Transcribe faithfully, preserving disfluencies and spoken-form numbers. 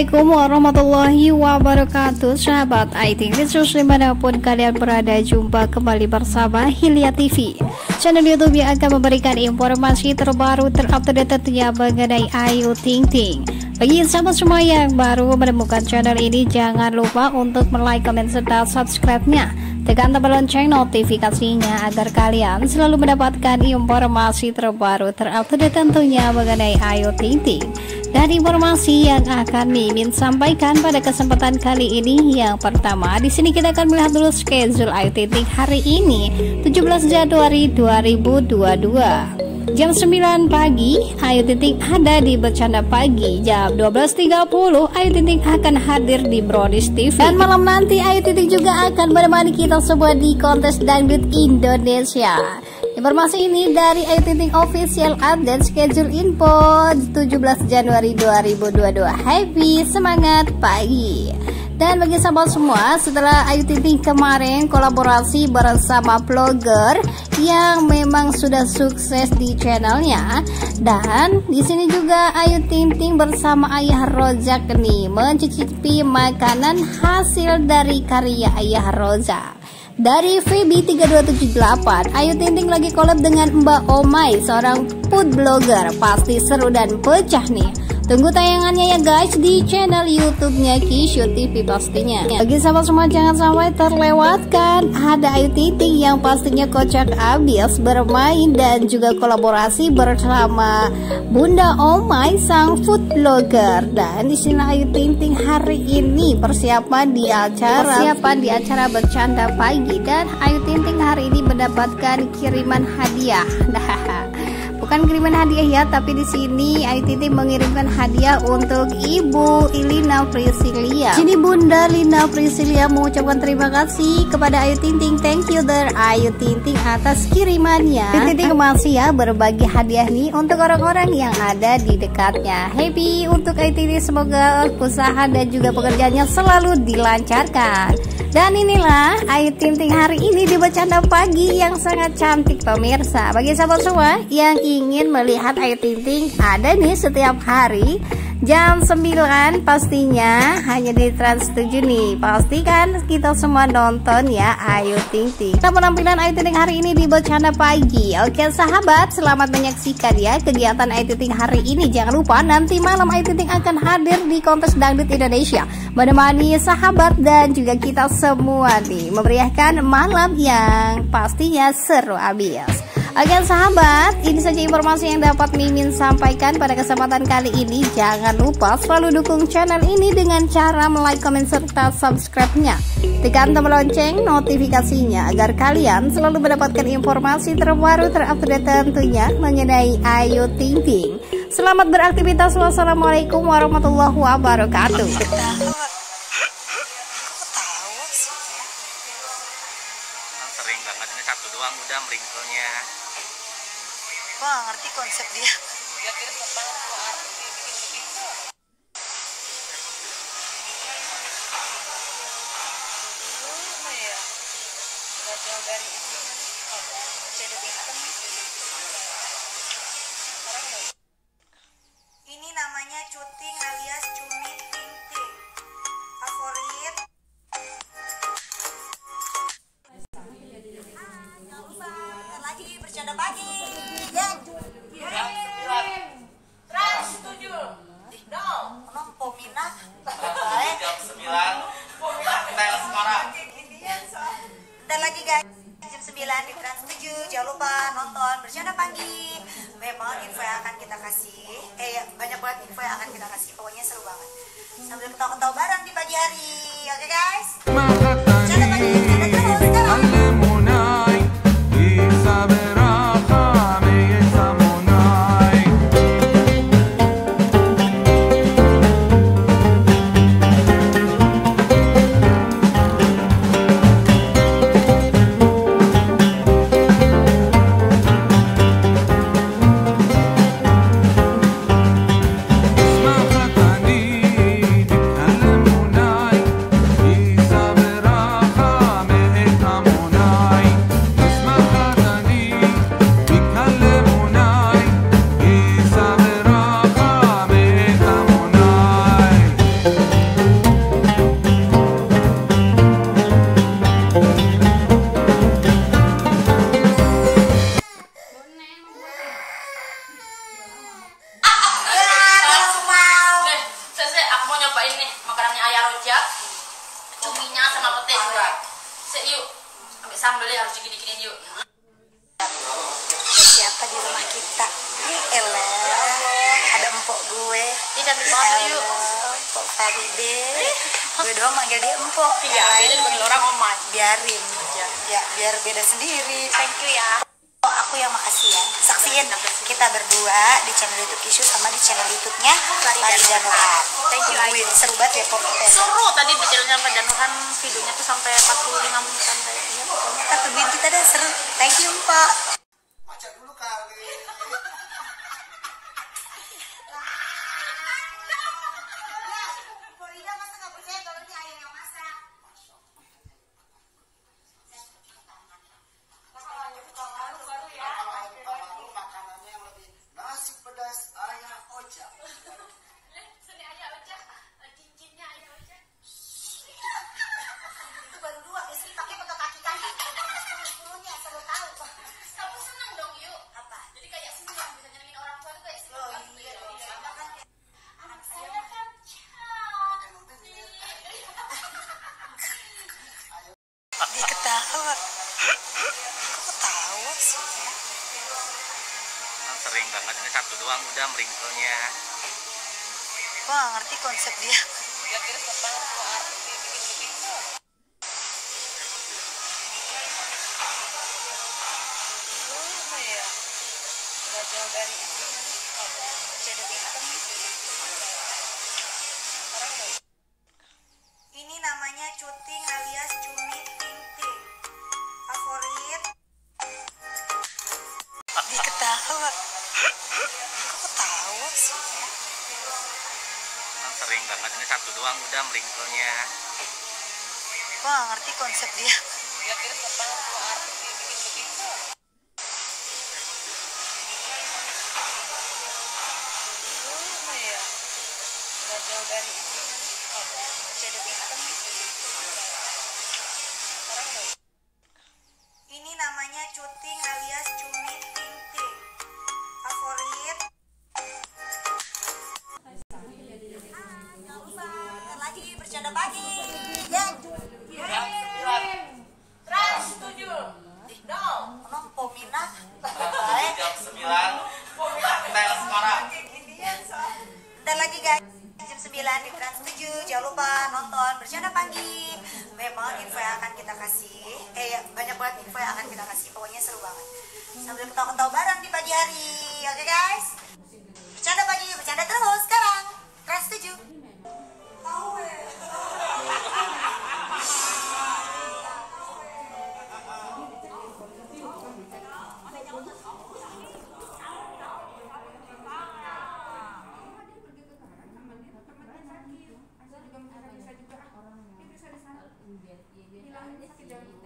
Assalamualaikum warahmatullahi wabarakatuh, sahabat Ayu Ting Ting dimanapun kalian berada. Jumpa kembali bersama Hilya T V Channel YouTube yang akan memberikan informasi terbaru terupdate tentunya mengenai Ayu Ting Ting. Bagi sahabat semua yang baru menemukan channel ini, jangan lupa untuk like, comment, serta subscribe-nya. Tekan tombol lonceng notifikasinya agar kalian selalu mendapatkan informasi terbaru terupdate tentunya mengenai Ayu Ting Ting. Dan informasi yang akan mimin sampaikan pada kesempatan kali ini, yang pertama di sini kita akan melihat dulu schedule Ayu Ting Ting hari ini tujuh belas Januari dua ribu dua puluh dua. Jam sembilan pagi Ayu Ting Ting ada di Bercanda Pagi. Jam dua belas tiga puluh Ayu Ting Ting akan hadir di Brownis T V. Dan malam nanti Ayu Ting Ting juga akan menemani kita semua di kontes dangdut Indonesia. Informasi ini dari Ayu Ting Ting Official Update Schedule Info tujuh belas Januari dua ribu dua puluh dua. Happy semangat pagi. Dan bagi sahabat semua, setelah Ayu Ting Ting kemarin kolaborasi bersama vlogger yang memang sudah sukses di channelnya, dan di sini juga Ayu Ting Ting bersama Ayah Rojak nih mencicipi makanan hasil dari karya Ayah Rojak. Dari V B tiga dua tujuh delapan, Ayu Ting Ting lagi collab dengan Mbak Omai, seorang food blogger. Pasti seru dan pecah nih. Tunggu tayangannya ya guys di channel YouTube-nya Kisyo T V pastinya. Bagi sahabat semua jangan sampai terlewatkan. Ada Ayu Ting Ting yang pastinya kocak abis bermain dan juga kolaborasi bersama Bunda Omai sang food blogger. Dan di sini Ayu Ting Ting hari ini persiapan di acara persiapan di acara Bercanda Pagi. Dan Ayu Ting Ting hari ini mendapatkan kiriman hadiah. Nah, bukan kiriman hadiah ya, tapi di sini Ayu Ting Ting mengirimkan hadiah untuk Ibu Ilina Priscilia. Sini Bunda Ilina Priscilia mengucapkan terima kasih kepada Ayu Ting Ting. Thank you there Ayu Ting Ting atas kirimannya. Ayu Ting Ting masih ya berbagi hadiah nih untuk orang-orang yang ada di dekatnya. Happy untuk Ayu Ting Ting, semoga usaha dan juga pekerjaannya selalu dilancarkan. Dan inilah Ayu Ting Ting hari ini di Bercanda Pagi yang sangat cantik pemirsa. Bagi sahabat semua yang ingin melihat Ayu Ting Ting ada nih setiap hari jam sembilan pastinya hanya di Trans tujuh nih. Pastikan kita semua nonton ya Ayu Ting Ting. Kita penampilan Ayu Ting Ting hari ini di Bercanda Pagi. Oke sahabat, selamat menyaksikan ya kegiatan Ayu Ting Ting hari ini. Jangan lupa nanti malam Ayu Ting Ting akan hadir di kontes dangdut Indonesia menemani sahabat dan juga kita semua nih memeriahkan malam yang pastinya seru abis. Oke sahabat, ini saja informasi yang dapat mimin sampaikan pada kesempatan kali ini. Jangan lupa selalu dukung channel ini dengan cara like, comment, serta subscribe-nya. Tekan tombol lonceng notifikasinya agar kalian selalu mendapatkan informasi terbaru terupdate tentunya mengenai Ayu Ting Ting. Selamat beraktivitas. Wassalamualaikum warahmatullahi wabarakatuh. Kering banget, ini satu doang udah meringkelnya. Wah, ngerti konsep dia. Dia kira tentang arti bikin begitu. Gimana ya? Gak jauh dari itu. Jadi hitam. Ini namanya cuting alias cumi ting-ting. Favorit. Bercanda Pagi dan Trans tujuh no emang Pomina jam sembilan sekarang dan lagi guys jam sembilan di Trans tujuh. Jangan lupa nonton Bercanda Pagi, memang info yang akan kita kasih eh banyak banget info yang akan kita kasih, pokoknya seru banget sambil ketawa-ketawa bareng di pagi hari. Oke guys, Bercanda Pagi I'm rojak, cuminya sama petis ya. Sik yuk, ambil sambelnya harus digini-giniin yuk. Siapa di rumah kita? Ello, ada empok gue. Tidak dipanggil yuk. Empok Faride. Gue doang manggil dia empok. Iya, dia dipanggil orang Omai. Biarin. Ya, biar beda sendiri. Thank you ya. Oh, aku yang makasih ya. Saksiin kita berdua di channel YouTube Kisyo sama di channel YouTube-nya Lari dan Nuhan. Thank you. Tungguin, seru banget ya podcast. Seru tadi di channelnya Lari dan Nuhan, videonya tuh sampai empat puluh lima menitan kayaknya. Kita tungguin kita deh, seru. Thank you, Pak. Baca dulu kali. Sering banget, ini satu doang udah meringkelnya. Gua gak ngerti konsep dia. Ini namanya cuting alias cumi ting-ting. Favorit. Diketawa. Kok tahu sih? Sering banget, ini satu doang udah meringkelnya. Gua gak ngerti konsep dia. Dia kira tentang arti bikin-bikin. Gimana ya? Gak jauh dari ini. Jadi hitam. Ini namanya cuting alias cumi ting-ting. Favorit. Jangan lupa lagi bercanda pagi. Trans tujuh. No. Emang Pomina. jam sembilan. Pomina. Tel sekarang. Ntar lagi guys. jam sembilan di Trans tujuh. Jangan lupa nonton bercanda pagi. Memang info yang akan kita kasih. Eh banyak banget info yang akan kita kasih. Pokoknya seru banget. Sambil ketawa-ketawa bareng di pagi hari. Oke guys. Bercanda pagi, bercanda terus sekarang. Trans tujuh. Terima kasih.